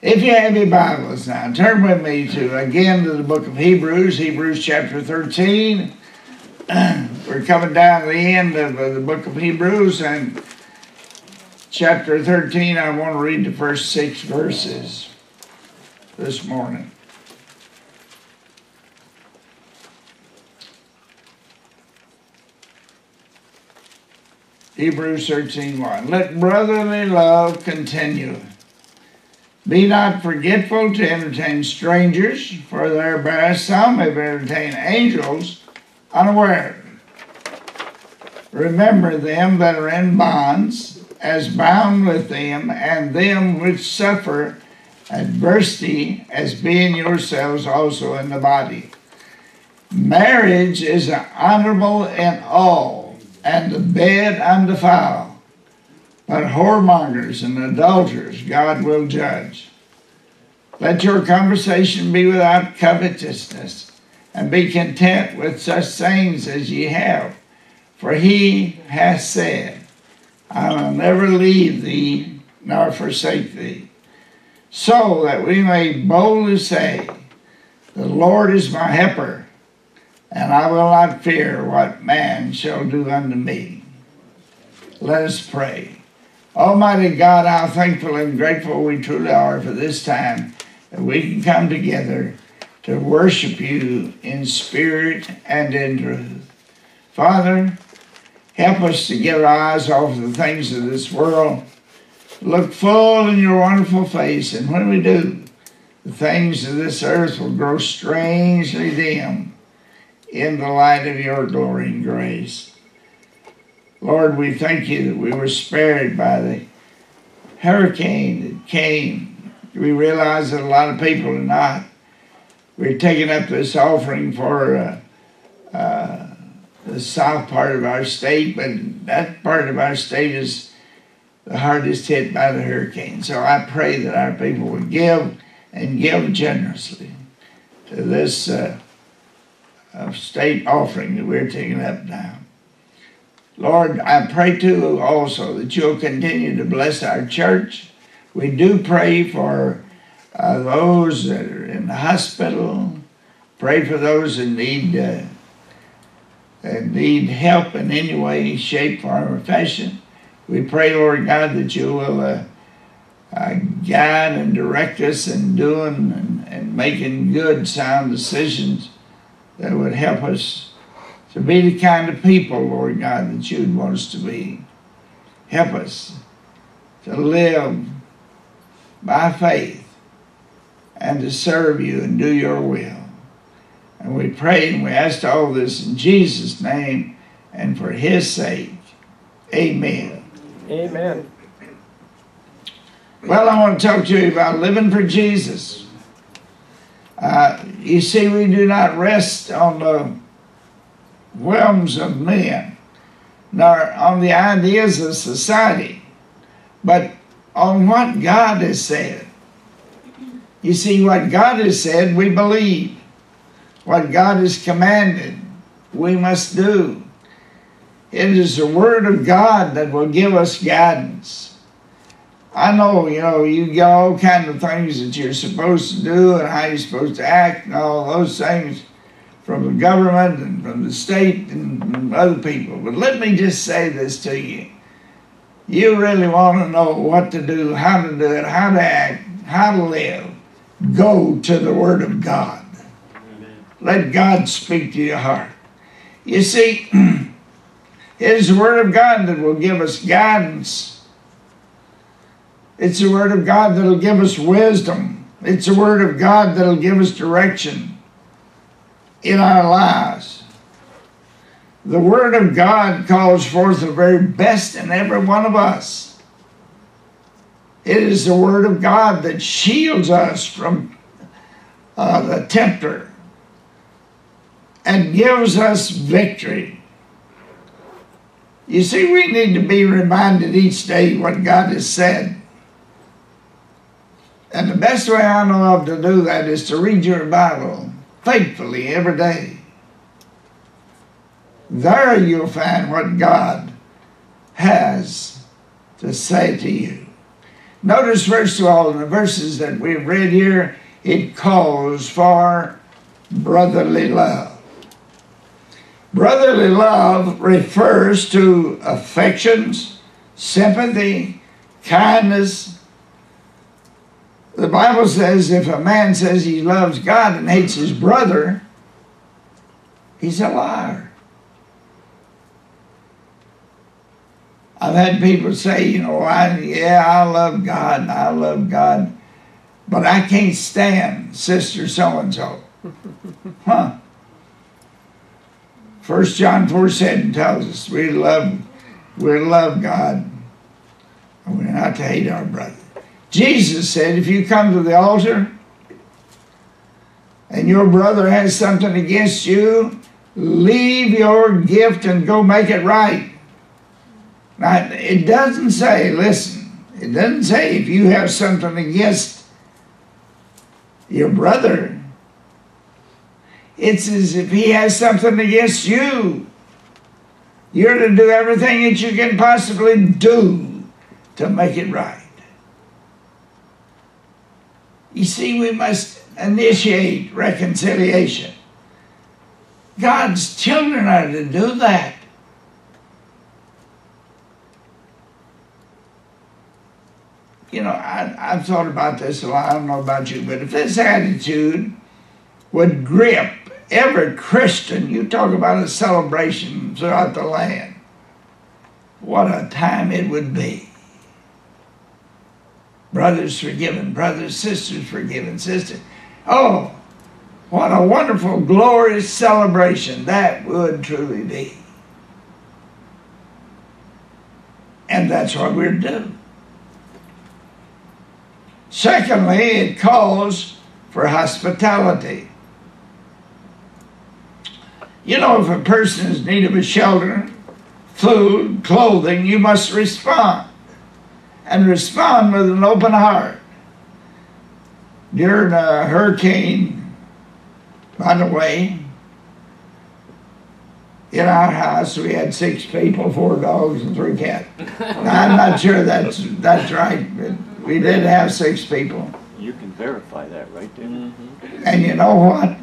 If you have your Bibles now, turn with me to the book of Hebrews, Hebrews chapter 13. We're coming down to the end of the book of Hebrews, and chapter 13, I want to read the first 6 verses this morning. Hebrews 13:1. Let brotherly love continue. Be not forgetful to entertain strangers, for thereby some have entertained angels unaware. Remember them that are in bonds, as bound with them, and them which suffer adversity, as being yourselves also in the body. Marriage is honorable in all, and the bed undefiled, but whoremongers and adulterers God will judge. Let your conversation be without covetousness, and be content with such things as ye have. For he hath said, I will never leave thee nor forsake thee. So that we may boldly say, the Lord is my helper, and I will not fear what man shall do unto me. Let us pray. Almighty God, how thankful and grateful we truly are for this time that we can come together to worship you in spirit and in truth. Father, help us to get our eyes off the things of this world. Look full in your wonderful face, and when we do, the things of this earth will grow strangely dim in the light of your glory and grace. Lord, we thank you that we were spared by the hurricane that came. We realize that a lot of people are not. We're taking up this offering for the south part of our state, but that part of our state is the hardest hit by the hurricane. So I pray that our people would give, and give generously to this of state offering that we're taking up now. Lord, I pray too also that you'll continue to bless our church. We do pray for those that are in the hospital. Pray for those that need help in any way, shape, form, or fashion. We pray, Lord God, that you will guide and direct us in doing and making good, sound decisions that would help us to be the kind of people, Lord God, that you'd want us to be. Help us to live by faith and to serve you and do your will. And we pray and we ask all this in Jesus' name and for his sake. Amen. Amen. Well, I want to talk to you about living for Jesus. You see, we do not rest on the whims of men, nor on the ideas of society, but on what God has said. You see, what God has said, we believe. What God has commanded, we must do. It is the Word of God that will give us guidance. I know, you get all kinds of things that you're supposed to do and how you're supposed to act and all those things from the government and from the state and from other people. But let me just say this to you. You really want to know what to do, how to do it, how to act, how to live. Go to the Word of God. Amen. Let God speak to your heart. You see, it is the Word of God that will give us guidance. It's the Word of God that will give us wisdom. It's the Word of God that will give us direction in our lives. The Word of God calls forth the very best in every one of us. It is the Word of God that shields us from the tempter and gives us victory. You see, we need to be reminded each day what God has said. And the best way I know of to do that is to read your Bible faithfully every day. There you'll find what God has to say to you. Notice, first of all, in the verses that we've read here, it calls for brotherly love. Brotherly love refers to affections, sympathy, kindness. The Bible says if a man says he loves God and hates his brother, he's a liar. I've had people say, you know, I love God, but I can't stand sister so-and-so. Huh. 1 John 4:7 tells us we love God, and we're not to hate our brother. Jesus said, if you come to the altar and your brother has something against you, leave your gift and go make it right. Now, it doesn't say, listen, it doesn't say if you have something against your brother. It's as if he has something against you. You're to do everything that you can possibly do to make it right. You see, we must initiate reconciliation. God's children are to do that. You know, I've thought about this a lot. I don't know about you, but if this attitude would grip every Christian, you talk about a celebration throughout the land, what a time it would be. Brothers forgiven, brothers, sisters forgiven, sisters. Oh, what a wonderful, glorious celebration that would truly be. And that's what we're doing. Secondly, it calls for hospitality. You know, if a person is in need of a shelter, food, clothing, you must respond. And respond with an open heart. During a hurricane, by the way, in our house we had 6 people, 4 dogs and 3 cats. Now, I'm not sure that's right, but we did have 6 people. You can verify that, right, David? Mm-hmm. And you know what?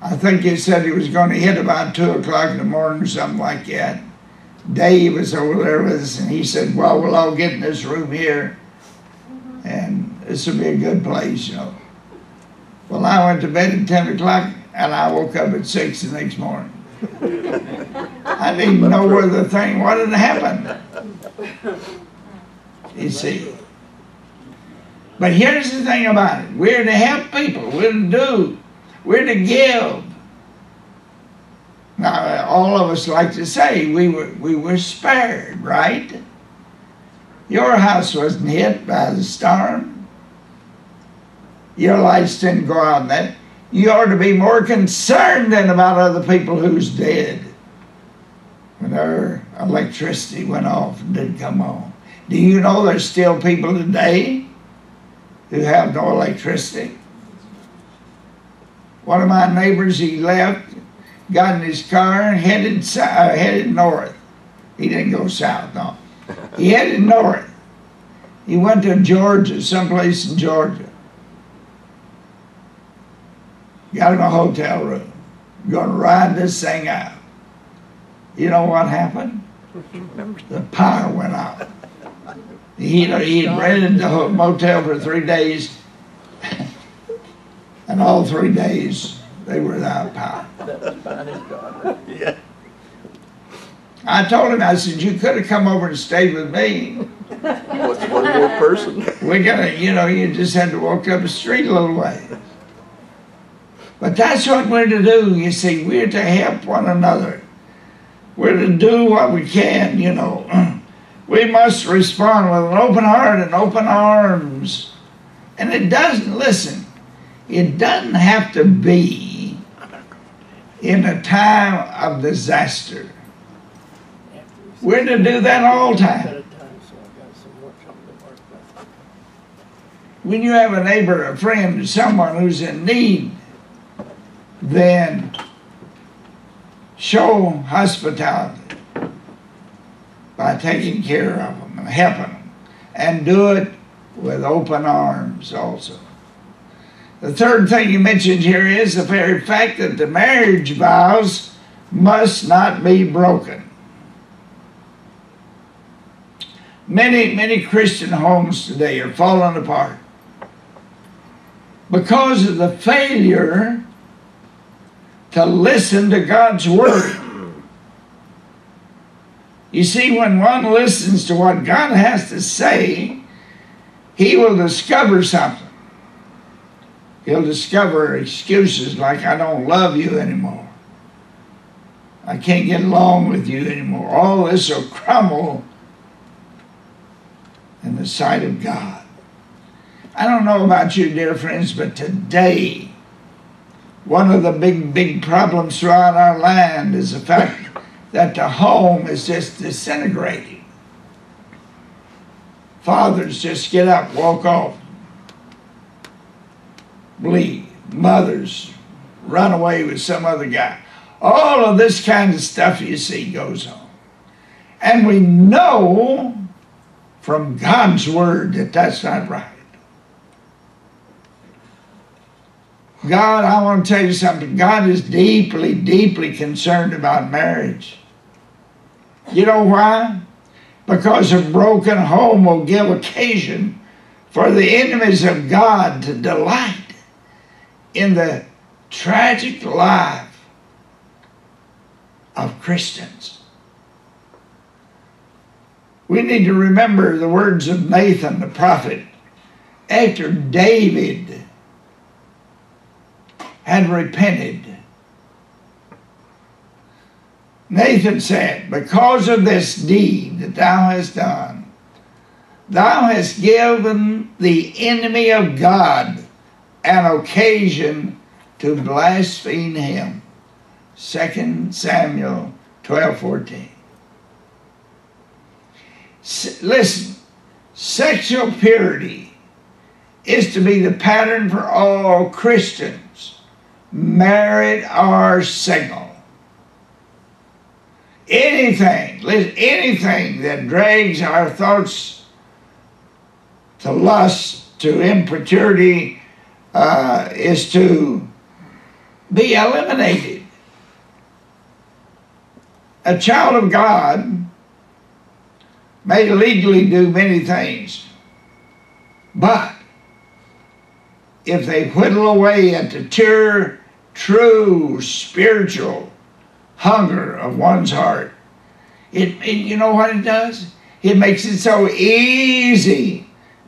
I think he said he was going to hit about 2 o'clock in the morning or something like that. Dave was over there with us, and he said, well, we'll all get in this room here, and this will be a good place, you know. Well, I went to bed at 10 o'clock, and I woke up at 6 the next morning. I didn't even know where the thing, what had happened. You see. But here's the thing about it. We're to help people. We're to do. We're to give. Now, all of us like to say we were spared, right? Your house wasn't hit by the storm. Your lights didn't go out on that. You ought to be more concerned than about other people who's dead. When their electricity went off and didn't come on. Do you know there's still people today who have no electricity? One of my neighbors, he left, got in his car and headed north. He didn't go south, no. He headed north. He went to Georgia, someplace in Georgia. Got him a hotel room. Gonna ride this thing out. You know what happened? The power went out. He had rented the motel for 3 days, and all 3 days they were without power. I told him, I said, you could have come over and stayed with me. What's one more person? We're gonna, you know, you just had to walk up the street a little way. But that's what we're to do. You see, we're to help one another. We're to do what we can, you know. We must respond with an open heart and open arms. And it doesn't, listen, it doesn't have to be in a time of disaster. We're to do that all time. When you have a neighbor, a friend, someone who's in need, then show hospitality by taking care of them and helping them. and do it with open arms also. The third thing he mentions here is the very fact that the marriage vows must not be broken. Many Christian homes today are falling apart because of the failure to listen to God's Word. You see, when one listens to what God has to say, he will discover something. He'll discover excuses like, I don't love you anymore. I can't get along with you anymore. All this will crumble in the sight of God. I don't know about you, dear friends, but today, one of the big problems throughout our land is the fact that the home is just disintegrating. Fathers just get up, walk off, bleed. Mothers run away with some other guy. All of this kind of stuff you see goes on. And we know from God's Word that that's not right. God, I want to tell you something. God is deeply concerned about marriage. You know why? Because a broken home will give occasion for the enemies of God to delight in the tragic life of Christians. We need to remember the words of Nathan the prophet after David had repented. Nathan said, because of this deed that thou hast done, thou hast given the enemy of God an occasion to blaspheme him. 2 Samuel 12:14. Listen, sexual purity is to be the pattern for all Christians, married or single. Anything that drags our thoughts to lust, to impurity, is to be eliminated. A child of God may legally do many things, but if they whittle away at the true spiritual hunger of one's heart, you know what it does? It makes it so easy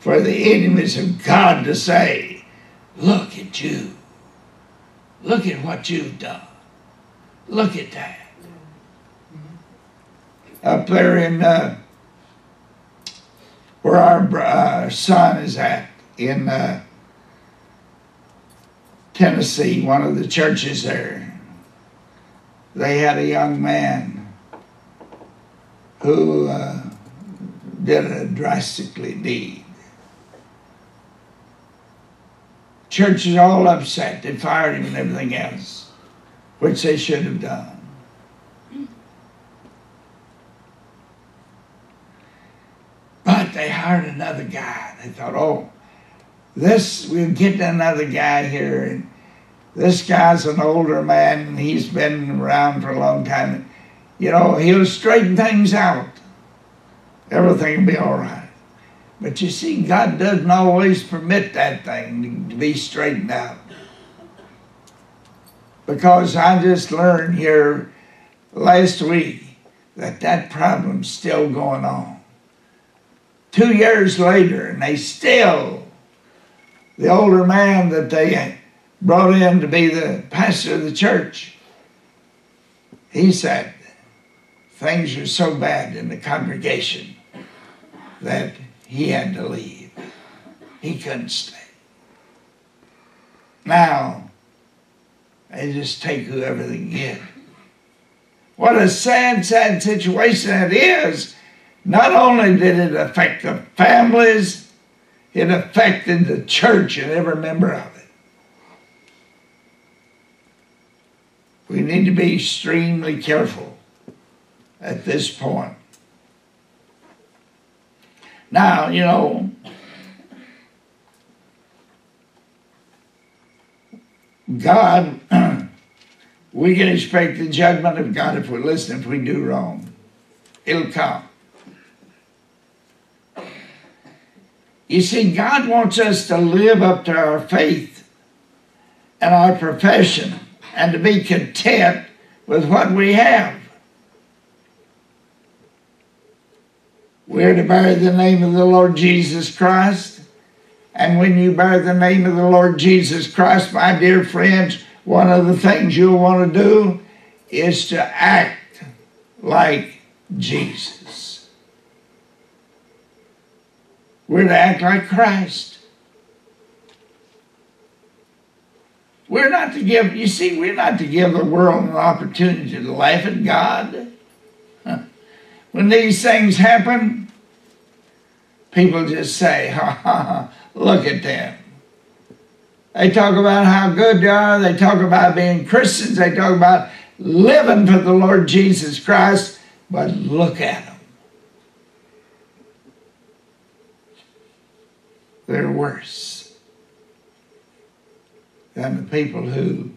for the enemies of God to say, look at you. Look at what you've done. Look at that. Up there in where our son is at, in Tennessee, one of the churches there, they had a young man who did a drastically deed. Church is all upset. They fired him and everything else, which they should have done. But they hired another guy. They thought, oh, we'll get another guy here, and this guy's an older man, and he's been around for a long time. You know, he'll straighten things out. Everything will be all right. But you see, God doesn't always permit that thing to be straightened out. Because I just learned here last week that that problem's still going on. 2 years later, and they still... The older man that they brought in to be the pastor of the church, he said, things are so bad in the congregation that he had to leave. He couldn't stay. Now, they just take whoever they can get. What a sad, sad situation it is. Not only did it affect the families, it affected the church and every member of it. We need to be extremely careful at this point. Now, you know, God, we can expect the judgment of God if we listen, if we do wrong. It'll come. You see, God wants us to live up to our faith and our profession and to be content with what we have. We're to bear the name of the Lord Jesus Christ. And when you bear the name of the Lord Jesus Christ, my dear friends, one of the things you'll want to do is to act like Jesus. We're to act like Christ. We're not to give, you see, we're not to give the world an opportunity to laugh at God. When these things happen, people just say, ha, ha, ha, look at them. They talk about how good they are. They talk about being Christians. They talk about living for the Lord Jesus Christ. But look at them. They're worse than the people who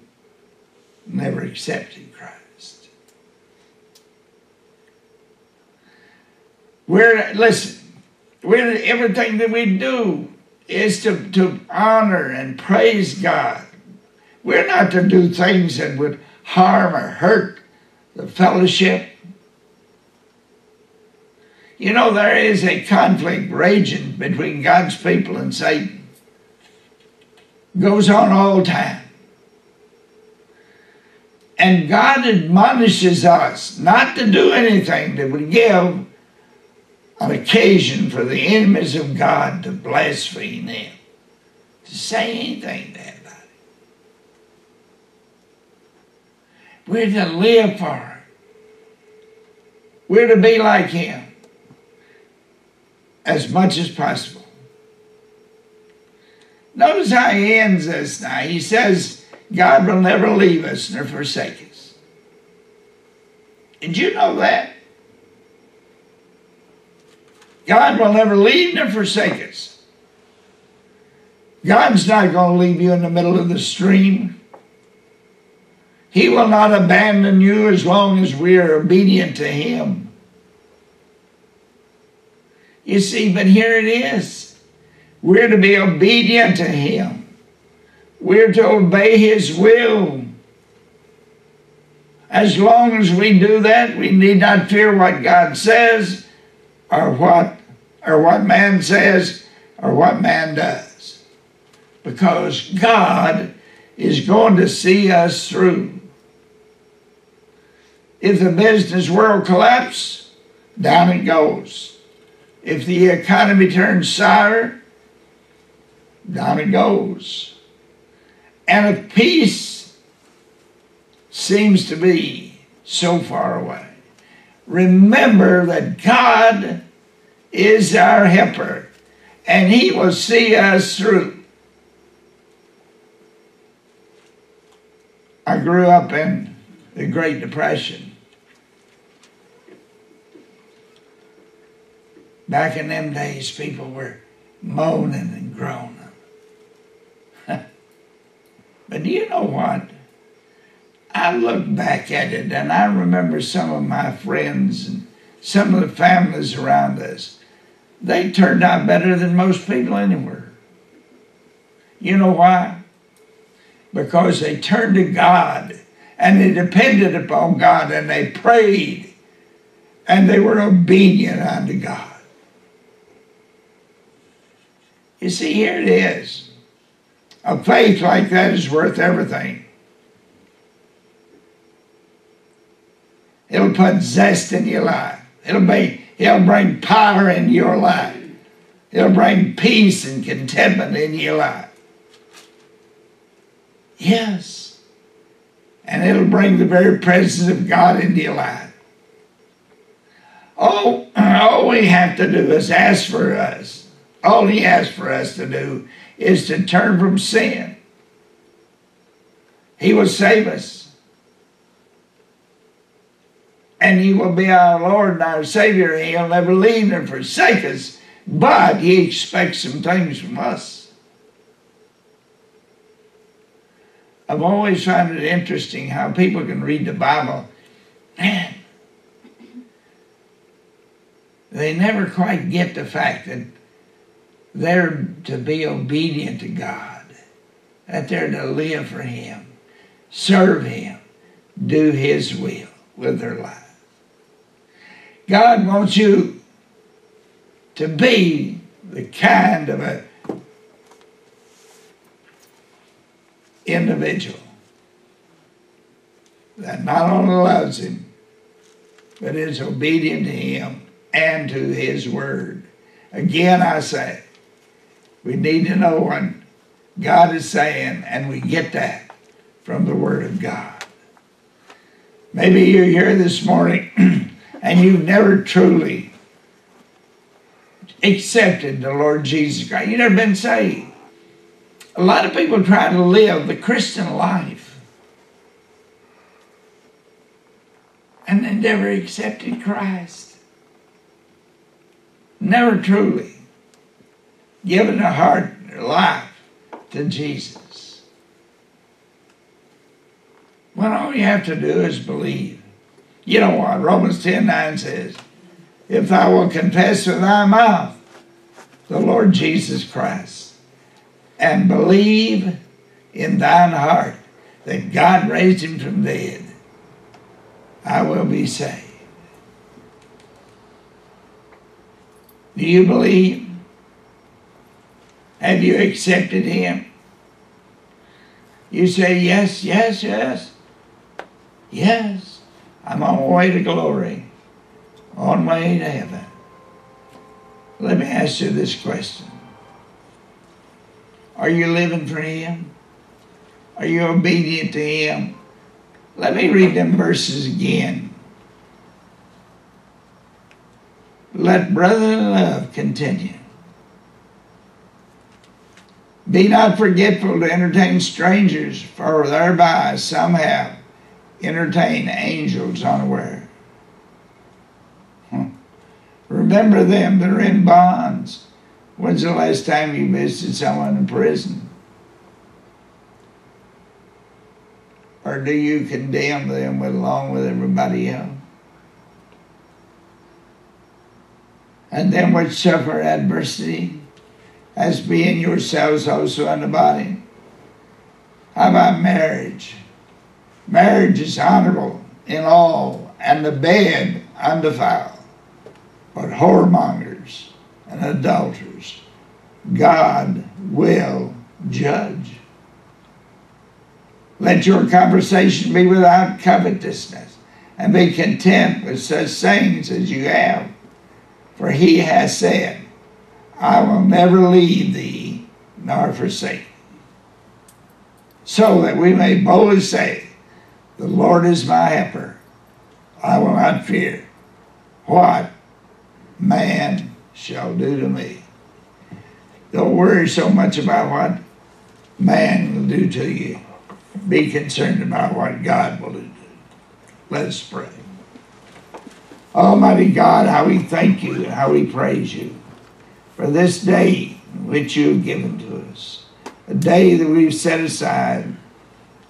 never accepted Christ. Listen, everything that we do is to honor and praise God. We're not to do things that would harm or hurt the fellowship. You know, there is a conflict raging between God's people and Satan. It goes on all the time. And God admonishes us not to do anything that would give an occasion for the enemies of God to blaspheme them, to say anything to anybody. We're to live for Him. We're to be like Him as much as possible. Notice how He ends this now. He says, God will never leave us nor forsake us. Did you know that? God will never leave nor forsake us. God's not going to leave you in the middle of the stream. He will not abandon you as long as we are obedient to Him. You see, but here it is. We're to be obedient to Him. We're to obey His will. As long as we do that, we need not fear what God says, or what man says, or what man does. Because God is going to see us through. If the business world collapses, down it goes. If the economy turns sour, down it goes. And if peace seems to be so far away, remember that God is our helper, and He will see us through. I grew up in the Great Depression. Back in them days, people were moaning and groaning. But do you know what? I look back at it and I remember some of my friends and some of the families around us. They turned out better than most people anywhere. You know why? Because they turned to God and they depended upon God and they prayed and they were obedient unto God. You see, here it is. A faith like that is worth everything. It'll put zest in your life. It'll bring power into your life. It'll bring peace and contentment into your life. Yes. And it'll bring the very presence of God into your life. All we have to do is ask for us. All He asks for us to do is to turn from sin. He will save us. And He will be our Lord and our Savior. And He'll never leave nor forsake us. But he expects some things from us. I've always found it interesting how people can read the Bible. Man, they never quite get the fact that they're to be obedient to God, that they're to live for Him, serve Him, do His will with their life. God wants you to be the kind of an individual that not only loves Him, but is obedient to Him and to His Word. Again, I say, we need to know what God is saying, and we get that from the Word of God. Maybe you're here this morning and you've never truly accepted the Lord Jesus Christ. You've never been saved. A lot of people try to live the Christian life and they never accepted Christ. Never truly given their heart and their life to Jesus. Well, all you have to do is believe. You know what? Romans 10:9 says, if thou wilt confess with thy mouth the Lord Jesus Christ and believe in thine heart that God raised him from the dead, I will be saved. Do you believe? Have you accepted Him? You say, yes, yes, yes. Yes, I'm on my way to glory, on my way to heaven. Let me ask you this question. Are you living for Him? Are you obedient to Him? Let me read them verses again. Let brotherly love continue. Be not forgetful to entertain strangers, for thereby some have entertained angels unaware. Remember them that are in bonds. When's the last time you visited someone in prison? Or do you condemn them along with everybody else? And them which suffer adversity, as being yourselves also in the body. How about marriage? Marriage is honorable in all, and the bed undefiled. But whoremongers and adulterers, God will judge. Let your conversation be without covetousness, and be content with such things as you have. For He has said, I will never leave thee nor forsake thee. So that we may boldly say, the Lord is my helper. I will not fear what man shall do to me. Don't worry so much about what man will do to you. Be concerned about what God will do. Let us pray. Almighty God, how we thank you and how we praise you for this day which you have given to us, a day that we've set aside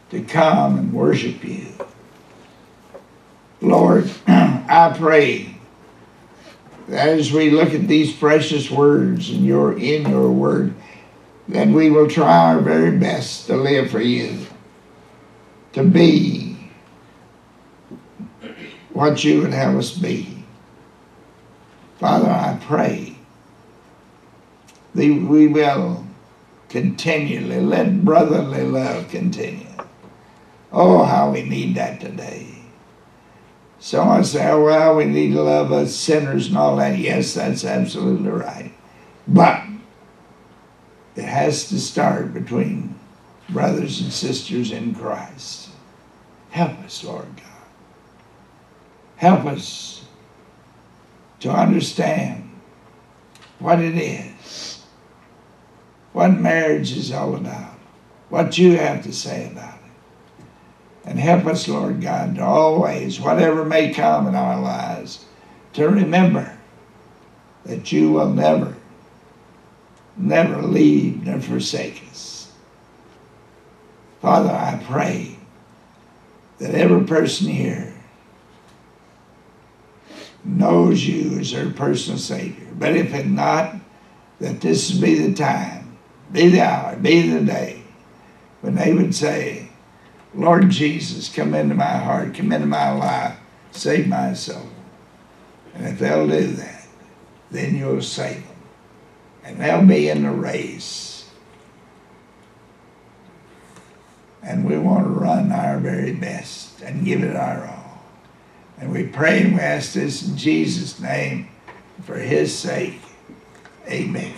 to come and worship you. Lord, I pray that as we look at these precious words in your word, that we will try our very best to live for you, to be what you would have us be. Father, I pray that we will continually let brotherly love continue. Oh, how we need that today. Someone say, oh, well, we need to love us sinners and all that. Yes, that's absolutely right. But it has to start between brothers and sisters in Christ. Help us, Lord God. Help us to understand what it is, what marriage is all about, what you have to say about it. And help us, Lord God, to always, whatever may come in our lives, to remember that you will never never leave nor forsake us. Father, I pray that every person here knows you as their personal Savior. But if it not, that this be the time, be the hour, be the day, when they would say, Lord Jesus, come into my heart, come into my life, save my soul. And if they'll do that, then you'll save them. And they'll be in the race. And we want to run our very best and give it our all. And we pray and we ask this in Jesus' name, for his sake. Amen.